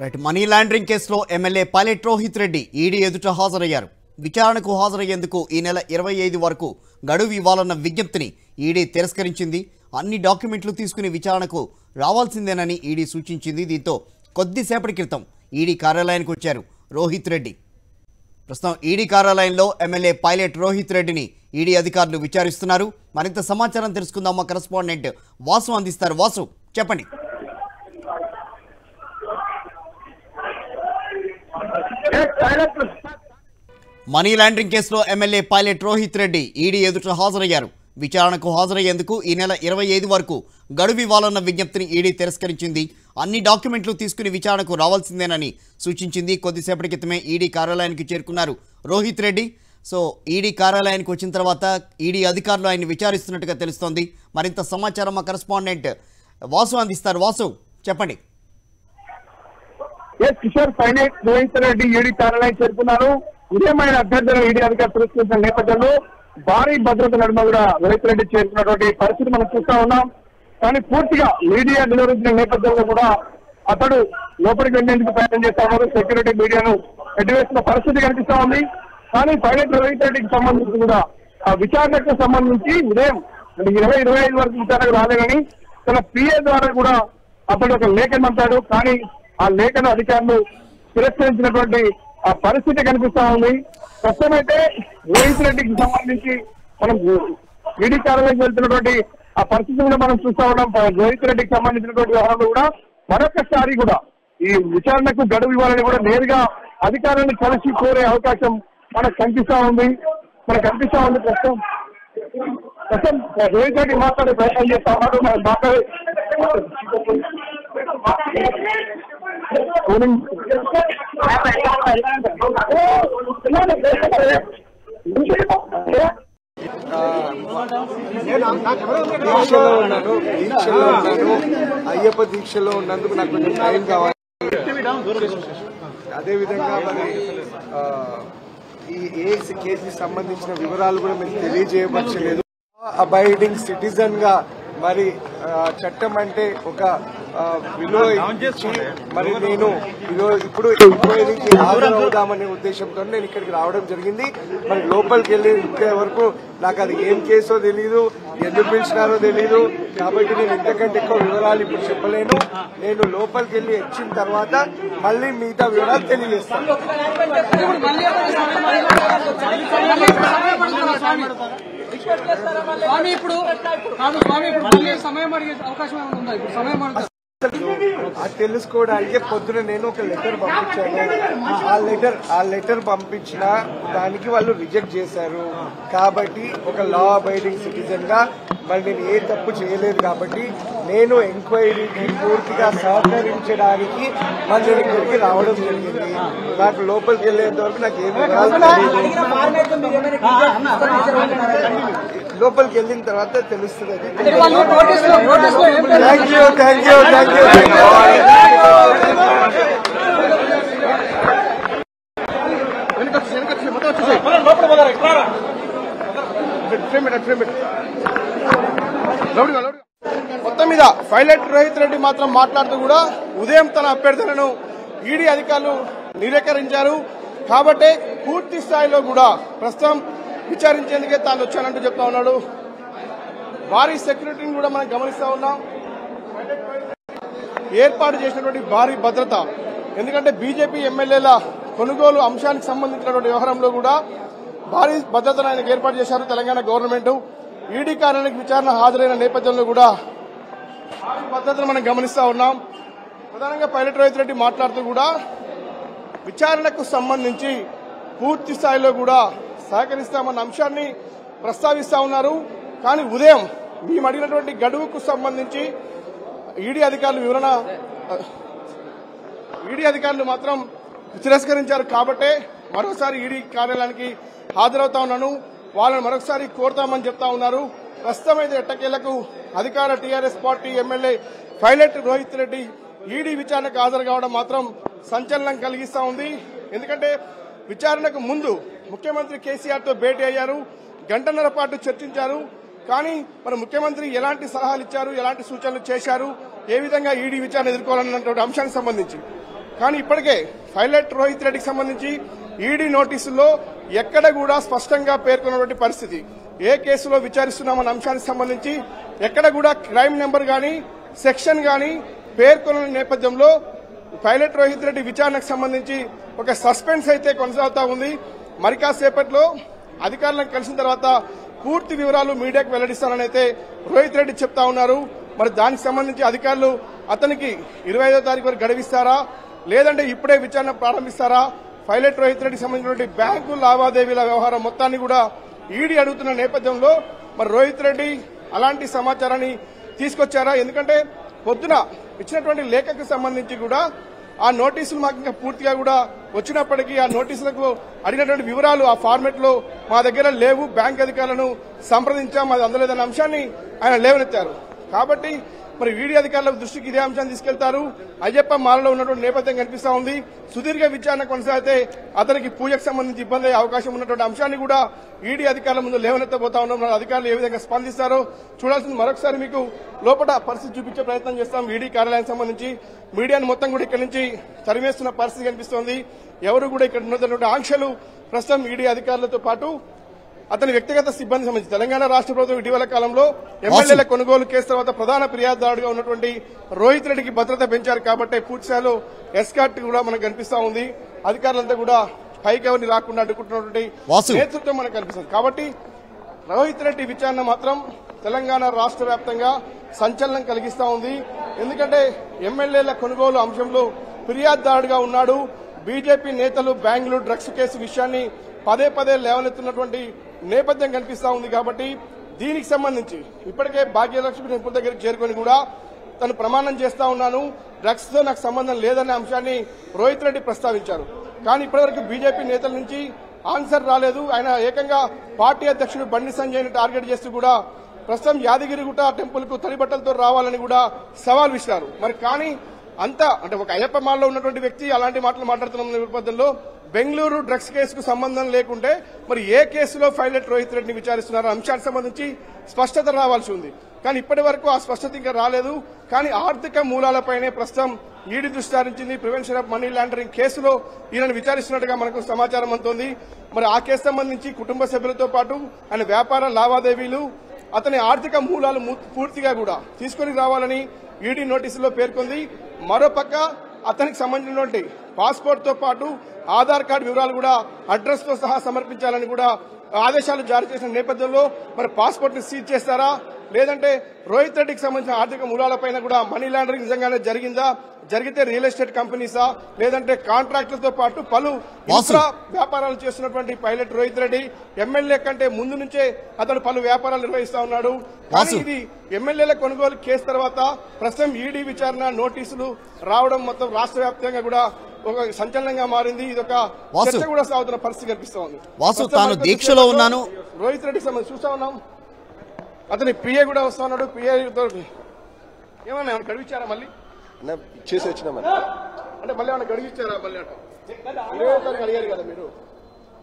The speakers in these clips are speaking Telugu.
రైట్, మనీ లాండరింగ్ కేసులో MLA pilot Rohith Reddy ED ఎదుట హాజరయ్యారు. విచారణకు హాజరయ్యేందుకు ఈ నెల 25 వరకు గడువు ఇవ్వాలన్న విజ్ఞప్తిని ఈడీ తిరస్కరించింది. అన్ని డాక్యుమెంట్లు తీసుకుని విచారణకు రావాల్సిందేనని ఈడీ సూచించింది. దీంతో కొద్దిసేపటి క్రితం ఈడీ కార్యాలయానికి వచ్చారు రోహిత్ రెడ్డి. ప్రస్తుతం ఈడీ కార్యాలయంలో ఎమ్మెల్యే పైలట్ రోహిత్ రెడ్డిని ఈడీ అధికారులు విచారిస్తున్నారు. మరింత సమాచారం తెలుసుకుందాం మా కరెస్పాండెంట్ వాసు అందిస్తారు. వాసు, చెప్పండి. మనీ లాండరింగ్ కేసులో MLA pilot Rohith Reddy ED ఎదుట హాజరయ్యారు. విచారణకు హాజరయ్యేందుకు ఈ నెల 25 వరకు గడువు ఇవ్వాలన్న విజ్ఞప్తిని ఈడీ తిరస్కరించింది. అన్ని డాక్యుమెంట్లు తీసుకుని విచారణకు రావాల్సిందేనని సూచించింది. కొద్దిసేపటి క్రితమే ఈడీ కార్యాలయానికి చేరుకున్నారు రోహిత్ రెడ్డి. సో ఈడీ కార్యాలయానికి వచ్చిన తర్వాత ఈడీ అధికారులు ఆయన్ని విచారిస్తున్నట్టుగా తెలుస్తోంది. మరింత సమాచారం మా కరెస్పాండెంట్ వాసు అందిస్తారు. వాసు, చెప్పండి. కిషోర్, పైలట్ రోహిత్ రెడ్డి ఈడీ కార్యాలయం చేరుకున్నారు. ఉదయమైన అభ్యర్థులను ఈడీ అధికారులు తిరస్కరించిన నేపథ్యంలో భారీ భద్రత నడుమ కూడా రోహిత్ రెడ్డి చేరుకున్నటువంటి పరిస్థితి మనం చూస్తా ఉన్నాం. కానీ పూర్తిగా మీడియా నిరోధించిన నేపథ్యంలో కూడా అతడు లోపలికి వెళ్లేందుకు ప్రయత్నం చేస్తా ఉన్నారు. సెక్యూరిటీ మీడియాను ఎడ్డువేస్తున్న పరిస్థితి కనిపిస్తా ఉంది. కానీ పైలట్ రోహిత్ రెడ్డికి సంబంధించి కూడా ఆ విచారణకు సంబంధించి ఉదయం 25 వరకు విచారణకు రాలేదని తన పిఏ ద్వారా కూడా అతడు ఒక లేఖను పంపాడు. కానీ ఆ లేఖను అధికారులు తిరస్కరించినటువంటి ఆ పరిస్థితి కనిపిస్తా ఉంది. ప్రస్తుతమైతే రోహిత్ రెడ్డికి సంబంధించి మనం ఈడీ కార్యాలయం వెళ్తున్నటువంటి ఆ పరిస్థితి కూడా మనం చూస్తా ఉన్నాం. రోహిత్ రెడ్డికి సంబంధించినటువంటి వ్యవహారంలో కూడా మరొకసారి కూడా ఈ విచారణకు గడువు ఇవ్వాలని కూడా నేరుగా అధికారులను కలిసి కోరే అవకాశం మనకు కనిపిస్తా ఉంది. ప్రస్తుతం రోహిత్ రెడ్డి మాట్లాడే ప్రయత్నం చేస్తా ఉన్నాడు. మనం మాట్లాడే దీక్షలో ఉన్నాను. అయ్యప్ప దీక్షలో ఉన్నందుకు నాకు కొంచెం టైం కావాలి. అదేవిధంగా మరి ఈ కేసుకి సంబంధించిన వివరాలు కూడా మీకు తెలియజేయబడలేదు. అబైడింగ్ సిటిజన్ గా మరి చట్టం అంటే ఒక విలువ మరి నేను ఇప్పుడు హాజరవుదామనే ఉద్దేశంతో నేను ఇక్కడికి రావడం జరిగింది. మరి లోపలికి వెళ్ళి ఇంత వరకు నాకు అది ఏం కేసో తెలీదు, ఎందుకు పిలిచినారో తెలీదు. కాబట్టి నేను ఇంతకంటే ఎక్కువ వివరాలు ఇప్పుడు చెప్పలేను. నేను లోపలికి వెళ్ళి వచ్చిన తర్వాత మళ్ళీ మిగతా వివరాలు తెలియజేస్తాను. అది తెలుసుకోవడానికి పొద్దున నేను ఒక లెటర్ పంపించాను. ఆ లెటర్ పంపించిన దానికి వాళ్ళు రిజెక్ట్ చేశారు. కాబట్టి ఒక లా అబైడింగ్ సిటిజన్ గా మరి నేను ఏ తప్పు చేయలేదు. కాబట్టి నేను ఎంక్వైరీకి పూర్తిగా సహకరించడానికి మరి నేను ఇక్కడికి రావడం జరిగింది. నాకు లోపలికి వెళ్ళేంత వరకు నాకు ఏం తెలియదు. లోపలికి వెళ్ళిన తర్వాత తెలుస్తుంది. మొత్తం మీద పైలట్ రోహిత్ రెడ్డి మాత్రం మాట్లాడుతూ కూడా ఉదయం తన అభ్యర్థులను ఈడీ అధికారులు నిరాకరించారు. కాబట్టి పూర్తి స్థాయిలో కూడా ప్రస్తుతం విచారించేందుకే తాను వచ్చానంటూ చెప్తా ఉన్నాడు. భారీ సెక్యూరిటీని కూడా మనం గమనిస్తా ఉన్నాం. ఏర్పాటు చేసినటువంటి భారీ భద్రత, ఎందుకంటే బీజేపీ ఎమ్మెల్యేల కొనుగోలు అంశానికి సంబంధించినటువంటి వ్యవహారంలో కూడా భారీ భద్రతను ఆయనకు ఏర్పాటు చేశారు తెలంగాణ గవర్నమెంట్. ఈడీ కార్యాలయానికి విచారణ హాజరైన నేపథ్యంలో కూడా భారీ భద్రతను మనం గమనిస్తా ఉన్నాం. ప్రధానంగా పైలట్ రోహిత్ రెడ్డి మాట్లాడుతూ కూడా విచారణకు సంబంధించి పూర్తి స్థాయిలో కూడా సహకరిస్తామన్న అంశాన్ని ప్రస్తావిస్తా ఉన్నారు. కానీ ఉదయం మేము అడిగినటువంటి గడువుకు సంబంధించి ఈడీ అధికారులు మాత్రం తిరస్కరించారు. కాబట్టే మరోసారి ఈడీ కార్యాలయానికి హాజరవుతా ఉన్నాను, వాళ్ళని మరొకసారి కోరుతామని చెప్తా ఉన్నారు. ప్రస్తుతమైతే ఎట్టకేలకు అధికార TRS party MLA pilot Rohith Reddy ED విచారణకు హాజరు కావడం మాత్రం సంచలనం కలిగిస్తా ఉంది. ఎందుకంటే విచారణకు ముందు ముఖ్యమంత్రి కేసీఆర్ తో భేటీ అయ్యారు, గంటన్నర పాటు చర్చించారు. కానీ మన ముఖ్యమంత్రి ఎలాంటి సలహాలు ఇచ్చారు, ఎలాంటి సూచనలు చేశారు, ఏ విధంగా ఈడీ విచారణ ఎదుర్కోవాలన్నటువంటి అంశానికి సంబంధించి. కానీ ఇప్పటికే పైలట్ రోహిత్ రెడ్డికి సంబంధించి ఈడీ నోటీసుల్లో ఎక్కడ కూడా స్పష్టంగా పేర్కొన్నటువంటి పరిస్థితి, ఏ కేసులో విచారిస్తున్నామన్న అంశానికి సంబంధించి ఎక్కడ కూడా క్రైమ్ నెంబర్ గాని సెక్షన్ గాని పేర్కొన్న నేపథ్యంలో పైలట్ రోహిత్ రెడ్డి విచారణకు సంబంధించి ఒక సస్పెన్స్ అయితే కొనసాగుతా ఉంది. మరి కాసేపట్లో అధికారులను కలిసిన తర్వాత పూర్తి వివరాలు మీడియాకు వెల్లడిస్తారని అయితే రోహిత్ రెడ్డి చెప్తా ఉన్నారు. మరి దానికి సంబంధించి అధికారులు అతనికి 25వ తారీఖు వరకు గడువిస్తారా, లేదంటే ఇప్పుడే విచారణ ప్రారంభిస్తారా, పైలట్ రోహిత్ రెడ్డికి సంబంధించినటువంటి బ్యాంకు లావాదేవీల వ్యవహారం మొత్తాన్ని కూడా ఈడీ అడుగుతున్న నేపథ్యంలో మరి రోహిత్ రెడ్డి అలాంటి సమాచారాన్ని తీసుకొచ్చారా? ఎందుకంటే పొద్దున ఇచ్చినటువంటి లేఖకు సంబంధించి కూడా ఆ నోటీసులు మాకు ఇంకా పూర్తిగా కూడా వచ్చినప్పటికీ ఆ నోటీసులకు అడిగినటువంటి వివరాలు ఆ ఫార్మెట్ లో మా దగ్గర లేవు, బ్యాంక్ అధికారులను సంప్రదించాం, అది అందలేదన్న అంశాన్ని ఆయన లేవనెత్తారు. కాబట్టి మరి ఈడీ అధికారుల దృష్టికి ఇదే అంశాన్ని తీసుకెళ్తారు. అయ్యప్ప మాలలో ఉన్నటువంటి నేపథ్యం కనిపిస్తా ఉంది. సుదీర్ఘ విచారణ కొనసాగితే అతనికి పూజకు సంబంధించి ఇబ్బంది అయ్యే అవకాశం ఉన్నటువంటి అంశాన్ని కూడా ఈడీ అధికారుల ముందు లేవనెత్తబోతా ఉన్నాం. అధికారులు ఏ విధంగా స్పందిస్తారో చూడాల్సింది. మరొకసారి మీకు లోపల పరిస్థితి చూపించే ప్రయత్నం చేస్తాం. ఈడీ కార్యాలయానికి సంబంధించి మీడియాను మొత్తం కూడా ఇక్కడి నుంచి తరిమేస్తున్న పరిస్థితి కనిపిస్తోంది. ఎవరు కూడా ఇక్కడ ఉన్నటువంటి ఆంక్షలు ప్రస్తుతం ఈడీ అధికారులతో పాటు అతని వ్యక్తిగత సిబ్బంది సంబంధించి తెలంగాణ రాష్ట్ర ప్రభుత్వం ఇటీవల కాలంలో ఎమ్మెల్యేల కొనుగోలు కేసు తర్వాత ప్రధాన ఫిర్యాదుదారుడుగా ఉన్నటువంటి రోహిత్ రెడ్డికి భద్రత పెంచారు. కాబట్టి పూర్తి స్థాయిలో ఎస్కార్ట్ కూడా మనకు కనిపిస్తా ఉంది. అధికారులంతా కూడా పైకి ఎవరిని రాకుండా అడ్డుకుంటున్నటువంటి నేతృత్వం మనకు కనిపిస్తుంది. కాబట్టి రోహిత్ రెడ్డి విచారణ మాత్రం తెలంగాణ రాష్ట్ర వ్యాప్తంగా సంచలనం కలిగిస్తా ఉంది. ఎందుకంటే ఎమ్మెల్యేల కొనుగోలు అంశంలో ఫిర్యాదుదారుడుగా ఉన్నాడు. బీజేపీ నేతలు బెంగళూరు డ్రగ్స్ కేసు విషయాన్ని పదే పదే లేవనెత్తున్నటువంటి నేపథ్యం కనిపిస్తా ఉంది. కాబట్టి దీనికి సంబంధించి ఇప్పటికే భాగ్యలక్ష్మి నిపుణుల దగ్గరికి చేరుకుని కూడా తను ప్రమాణం చేస్తా ఉన్నాను, డ్రగ్స్ తో నాకు సంబంధం లేదనే అంశాన్ని రోహిత్ రెడ్డి ప్రస్తావించారు. కానీ ఇప్పటివరకు బీజేపీ నేతల నుంచి ఆన్సర్ రాలేదు. ఆయన ఏకంగా పార్టీ అధ్యక్షుడు బండి సంజయ్ని టార్గెట్ చేస్తూ కూడా ప్రస్తుతం యాదగిరిగుట్ట టెంపుల్ కు తడిబట్టలతో రావాలని కూడా సవాల్ విసిరారు. మరి కానీ అంతా అంటే ఒక అయ్యప్ప మాలలో ఉన్నటువంటి వ్యక్తి అలాంటి మాటలు మాట్లాడుతున్న నేపథ్యంలో బెంగళూరు డ్రగ్స్ కేసుకు సంబంధం లేకుంటే మరి ఏ కేసులో పైలట్ రోహిత్ రెడ్డిని విచారిస్తున్నారు అంశానికి సంబంధించి స్పష్టత రావాల్సి ఉంది. కానీ ఇప్పటి వరకు ఆ స్పష్టత ఇంకా రాలేదు. కానీ ఆర్థిక మూలాలపైనే ప్రస్తుతం ఈడీ దృష్టి సారించింది. ప్రివెన్షన్ ఆఫ్ మనీ లాండరింగ్ కేసులో ఈయనను విచారిస్తున్నట్టుగా మనకు సమాచారం అందుతోంది. మరి ఆ కేసు సంబంధించి కుటుంబ సభ్యులతో పాటు ఆయన వ్యాపార లావాదేవీలు అతని ఆర్థిక మూలాలు పూర్తిగా కూడా తీసుకుని రావాలని ఈడీ నోటీసులో పేర్కొంది. మరోపక్క అతనికి సంబంధించినటువంటి పాస్పోర్ట్ తో పాటు ఆధార్ కార్డు వివరాలు కూడా అడ్రస్ తో సహా సమర్పించాలని కూడా ఆదేశాలు జారీ చేసిన నేపథ్యంలో మరి పాస్పోర్ట్ ని సీజ్ చేస్తారా, లేదంటే రోహిత్ రెడ్డికి సంబంధించిన ఆర్థిక మూలాలపైన కూడా మనీ లాండరింగ్ నిజంగానే జరిగిందా, జరిగితే రియల్ ఎస్టేట్ కంపెనీసా, లేదంటే కాంట్రాక్టులతో పాటు పలు ఇతర వ్యాపారాలు చేస్తున్నటువంటి పైలట్ రోహిత్ రెడ్డి ఎమ్మెల్యే కంటే ముందు నుంచే అతను పలు వ్యాపారాలు నిర్వహిస్తా ఉన్నాడు. కానీ ఇది ఎమ్మెల్యేల కొనుగోలు కేసు తర్వాత ప్రస్తుతం ఈడీ విచారణ నోటీసులు రావడం మొత్తం రాష్ట్ర వ్యాప్తంగా కూడా ఒక సంచలనంగా మారింది. ఇది ఒక చర్చ కూడా సాగుతున్న పరిస్థితి కనిపిస్తా ఉంది. రోహిత్ రెడ్డికి సంబంధించి చూస్తా ఉన్నాం. అతని పిఏ కూడా వస్తా ఉన్నాడు. పిఏ ఏమన్నా గడివిచ్చారా మళ్ళీ చేసి వచ్చినా అంటే మళ్ళీ ఏమన్నా గడివిచ్చారా మళ్ళీ అంటే 25వ తారీఖు అడిగారు కదా మీరు,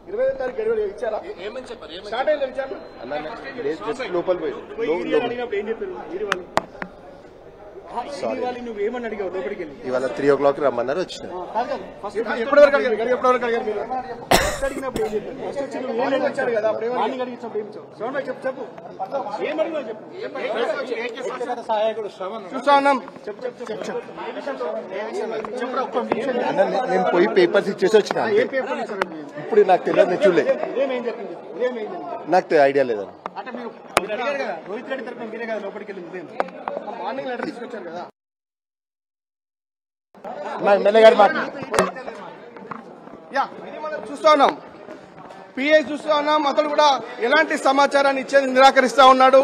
25వ తారీఖు గడివలు ఇచ్చారా? ఏమని చెప్పారు? స్టార్ట్ అయిందా విచారణ? లోపల పోయి ఏం చెప్పారు? ఇవాళ 3 o'clock రమ్మన్నారు, వచ్చిన నేను పోయి పేపర్స్ ఇచ్చేసి వచ్చిన. ఇప్పుడు నాకు తెలియదు, నేను చూడలేదు, నాకు ఐడియా లేదన్న. రోహిత్ రెడ్డి తరఫున మీరే కదా లోపలికి వెళ్ళింది, మార్నింగ్ లెటర్ తీసుకొచ్చారు కదా. ఇది మనం చూస్తా ఉన్నాం. పిఐ చూస్తా ఉన్నాం, అతను కూడా ఎలాంటి సమాచారాన్ని ఇచ్చేది నిరాకరిస్తా ఉన్నాడు.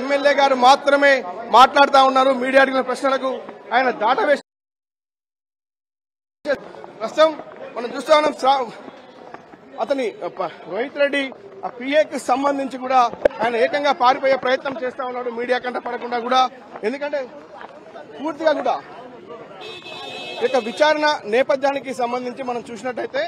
ఎమ్మెల్యే గారు మాత్రమే మాట్లాడుతా ఉన్నారు. మీడియా అడిగిన ప్రశ్నలకు ఆయన దాటవేసి ప్రస్తుతం మనం చూస్తా ఉన్నాం. అతని రోహిత్ రెడ్డి ఆ పిఏకి సంబంధించి కూడా ఆయన ఏకంగా పారిపోయే ప్రయత్నం చేస్తా ఉన్నాడు, మీడియా కంట పడకుండా కూడా. ఎందుకంటే పూర్తిగా కూడా ఈ యొక్క విచారణ నేపథ్యానికి సంబంధించి మనం చూసినట్టయితే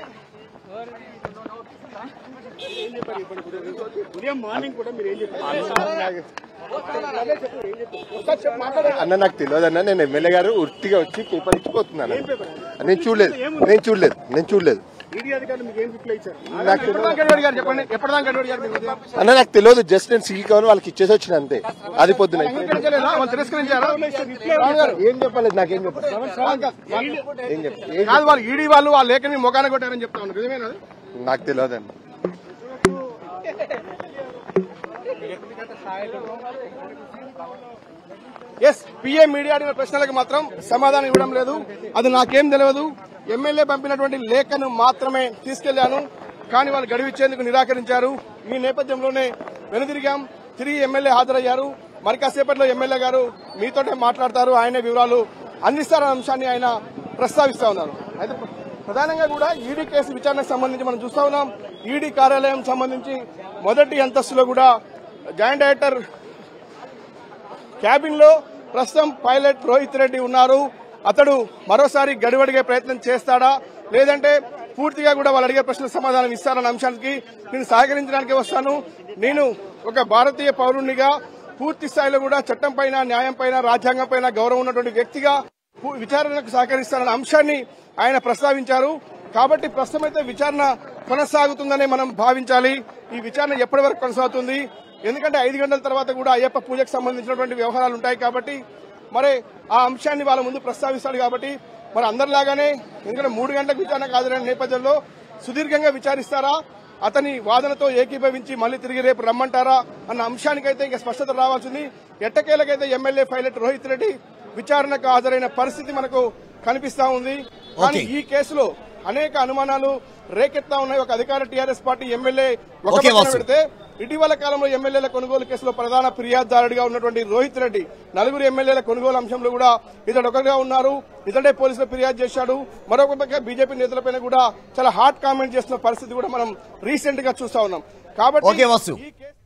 అన్న నాకు తెలియదన్నా, నేను ఎమ్మెల్యే గారు వృత్తిగా వచ్చి పేపర్ ఇచ్చిపోతున్నాను. నేను చూడలేదు అన్న, నాకు తెలియదు. జస్ట్ నేను సీల్ కావాలి వాళ్ళకి ఇచ్చేసి వచ్చిన అంతే. అది పొద్దున ఏం చెప్పలేదు, నాకేం చెప్పలేదు, మొఖాన కొట్టారని చెప్తాను. నాకు తెలియదు అండి. పీఎం మీడియా అడిగిన ప్రశ్నలకు మాత్రం సమాధానం ఇవ్వడం లేదు. అది నాకేం తెలియదు, ఎమ్మెల్యే పంపినటువంటి లేఖను మాత్రమే తీసుకెళ్లాను. కానీ వాళ్ళు గడువిచ్చేందుకు నిరాకరించారు. ఈ నేపథ్యంలోనే వెనుదిరిగాం. తిరిగి ఎమ్మెల్యే హాజరయ్యారు. మరి కాసేపట్లో ఎమ్మెల్యే గారు మీతోనే మాట్లాడతారు, ఆయనే వివరాలు అందిస్తారనే అంశాన్ని ఆయన ప్రస్తావిస్తా ఉన్నారు. అయితే ప్రధానంగా కూడా ఈడీ కేసు విచారణకు సంబంధించి మనం చూస్తా ఉన్నాం. ఈడీ కార్యాలయం సంబంధించి మొదటి అంతస్తులో కూడా జాయింట్ డైరెక్టర్ క్యాబిన్ లో ప్రస్తుతం పైలట్ రోహిత్ రెడ్డి ఉన్నారు. అతడు మరోసారి గడువడిగే ప్రయత్నం చేస్తాడా, లేదంటే పూర్తిగా కూడా వాళ్ళు అడిగే ప్రశ్నలకు సమాధానం ఇస్తారన్న అంశానికి నేను సహకరించడానికి వస్తాను. నేను ఒక భారతీయ పౌరునిగా పూర్తి స్థాయిలో కూడా చట్టం పైన, న్యాయం పైన, రాజ్యాంగం పైన గౌరవం ఉన్నటువంటి వ్యక్తిగా విచారణకు సహకరిస్తారన్న అంశాన్ని ఆయన ప్రస్తావించారు. కాబట్టి ప్రస్తుతమైతే విచారణ కొనసాగుతుందని మనం భావించాలి. ఈ విచారణ ఎప్పటి వరకు కొనసాగుతుంది? ఎందుకంటే 5 గంటల తర్వాత కూడా అయ్యప్ప పూజకు సంబంధించినటువంటి వ్యవహారాలు ఉంటాయి. కాబట్టి మరి ఆ అంశాన్ని వాళ్ళ ముందు ప్రస్తావిస్తాడు. కాబట్టి మరి అందరిలాగానే, ఎందుకంటే 3 గంటలకు విచారణకు హాజరైన నేపథ్యంలో సుదీర్ఘంగా విచారిస్తారా, అతని వాదనతో ఏకీభవించి మళ్లీ తిరిగి రేపు రమ్మంటారా అన్న అంశానికైతే ఇంకా స్పష్టత రావాల్సింది. ఎట్టకేలకైతే ఎమ్మెల్యే పైలట్ రోహిత్ రెడ్డి విచారణకు హాజరైన పరిస్థితి మనకు కనిపిస్తా ఉంది. కానీ ఈ కేసులో అనేక అనుమానాలు రేకెత్తా ఉన్నాయి. ఒక అధికార టీఆర్ఎస్ పార్టీ ఎమ్మెల్యే ఒక పెడితే, ఇటీవల కాలంలో ఎమ్మెల్యేల కొనుగోలు కేసులో ప్రధాన ఫిర్యాదుదారుడిగా ఉన్నటువంటి రోహిత్ రెడ్డి 4 ఎమ్మెల్యేల కొనుగోలు అంశంలో కూడా ఇతడు ఒకరిగా ఉన్నారు. ఇతడే పోలీసులు ఫిర్యాదు చేశాడు. మరొక పక్క బీజేపీ నేతలపైన కూడా చాలా హాట్ కామెంట్ చేస్తున్న పరిస్థితి కూడా మనం రీసెంట్ గా చూస్తా ఉన్నాం. కాబట్టి